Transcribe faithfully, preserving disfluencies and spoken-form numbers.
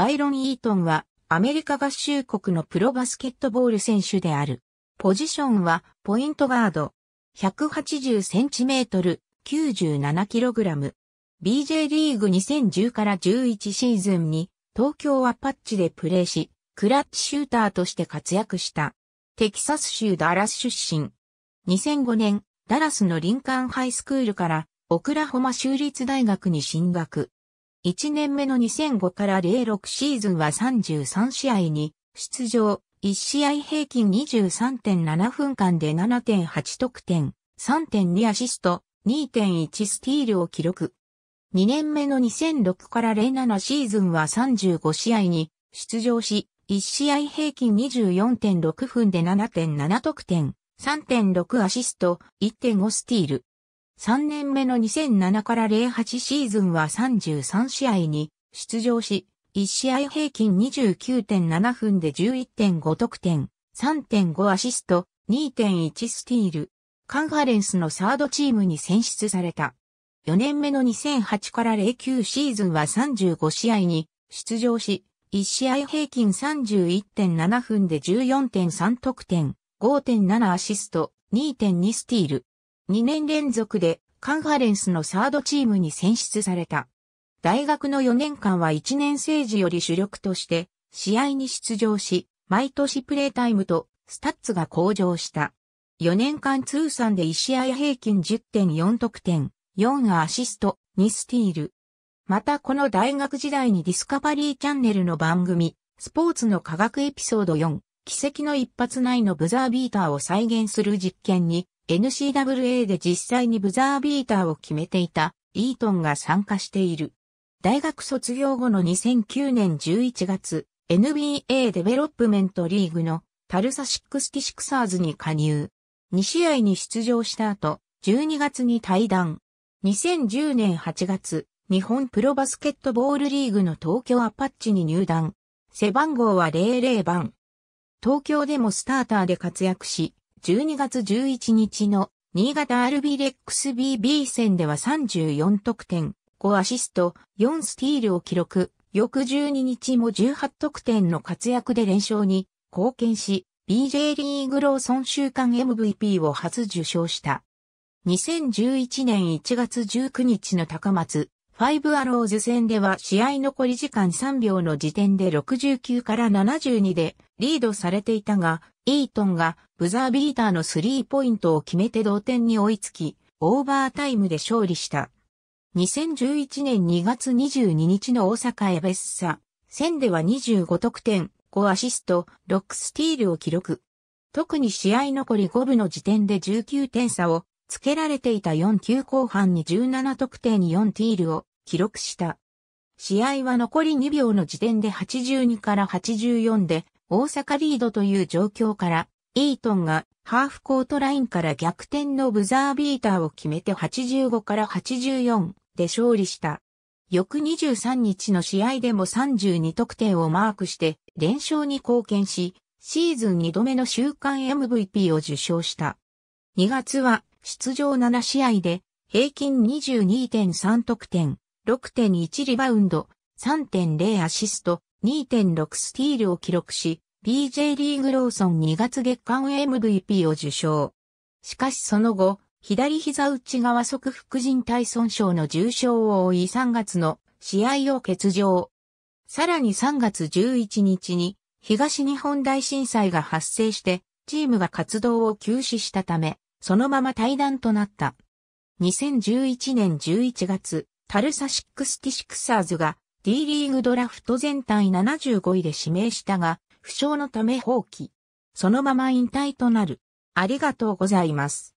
バイロン・イートンはアメリカ合衆国のプロバスケットボール選手である。ポジションはポイントガード。ひゃくはちじゅうセンチメートル、きゅうじゅうななキログラム。ビージェー リーグにせんじゅうからじゅういちシーズンに東京アパッチでプレーし、クラッチシューターとして活躍した。テキサス州ダラス出身。にせんごねん、ダラスのリンカーンハイスクールからオクラホマ州立大学に進学。いちねんめのにせんごからゼロろくシーズンはさんじゅうさんしあいに出場。いち試合平均 にじゅうさんてんななふんかんで ななてんはち得点、さんてんにアシスト、にてんいちスティールを記録。にねんめのにせんろくからゼロななシーズンはさんじゅうごしあいに出場し、いち試合平均 にじゅうよんてんろくふんで ななてんなな得点、さんてんろくアシスト、いってんごスティール。さんねんめのにせんななからゼロはちシーズンはさんじゅうさんしあいに出場し、いち試合平均 にじゅうきゅうてんななふんで じゅういってんご得点、さんてんごアシスト、にてんいちスティール。カンファレンスのサードチームに選出された。よねんめのにせんはちからゼロきゅうシーズンはさんじゅうごしあいに出場し、いち試合平均 さんじゅういってんななふんで じゅうよんてんさん得点、ごてんななアシスト、にてんにスティール。にねん連続でカンファレンスのサードチームに選出された。大学のよねんかんはいちねん生時より主力として試合に出場し、毎年プレータイムとスタッツが向上した。よねんかん通算でいち試合平均 じゅってんよん得点、よんアシスト、にスティール。またこの大学時代にディスカバリーチャンネルの番組、スポーツの科学エピソードよん、奇跡の一発内のブザービーターを再現する実験に、エヌシーダブルエー で実際にブザービーターを決めていた、イートンが参加している。大学卒業後のにせんきゅうねんじゅういちがつ、エヌビーエー デベロップメントリーグのタルサシックスティシックサーズに加入。に試合に出場した後、じゅうにがつに退団。にせんじゅうねんはちがつ、日本プロバスケットボールリーグの東京アパッチに入団。背番号はゼロゼロばん。東京でもスターターで活躍し、じゅうにがつじゅういちにちの新潟アルビレックス ビービー 戦ではさんじゅうよん得点。ごアシスト、よんスティールを記録、翌じゅうににちもじゅうはち得点の活躍で連勝に貢献し、ビージェー リーグローソン週間 エムブイピー を初受賞した。にせんじゅういちねんいちがつじゅうくにちの高松、ファイブアローズ戦では試合残り時間さんびょうの時点でろくじゅうきゅうからななじゅうにでリードされていたが、イートンがブザービーターのスリーポイントを決めて同点に追いつき、オーバータイムで勝利した。にせんじゅういちねんにがつにじゅうににちの大阪エベッサ戦ではにじゅうご得点、ごアシスト、ろくスティールを記録。特に試合残りごふんの時点でじゅうきゅうてんさをつけられていたよんじゅうきゅうこうはんにじゅうなな得点、よんスティールを記録した。試合は残りにびょうの時点ではちじゅうにからはちじゅうよんで大阪リードという状況から、イートンがハーフコートラインから逆転のブザービーターを決めてはちじゅうごからはちじゅうよん。で勝利した。翌にじゅうさんにちの試合でもさんじゅうに得点をマークして連勝に貢献し、シーズンにどめの週間 エムブイピー を受賞した。にがつは出場ななしあいで平均 にじゅうにてんさん得点、ろくてんいちリバウンド、さんてんゼロアシスト、にてんろくスティールを記録し、ビージェー リーグローソンにがつ月間 エムブイピー を受賞。しかしその後、左膝内側側副靭帯損傷の重傷を負いさんがつの試合を欠場。さらにさんがつじゅういちにちに東日本大震災が発生してチームが活動を休止したため、そのまま退団となった。にせんじゅういちねんじゅういちがつ、タルサシックスティシックサーズが D リーグドラフト全体ななじゅうごいで指名したが、負傷のため放棄。そのまま引退となる。ありがとうございます。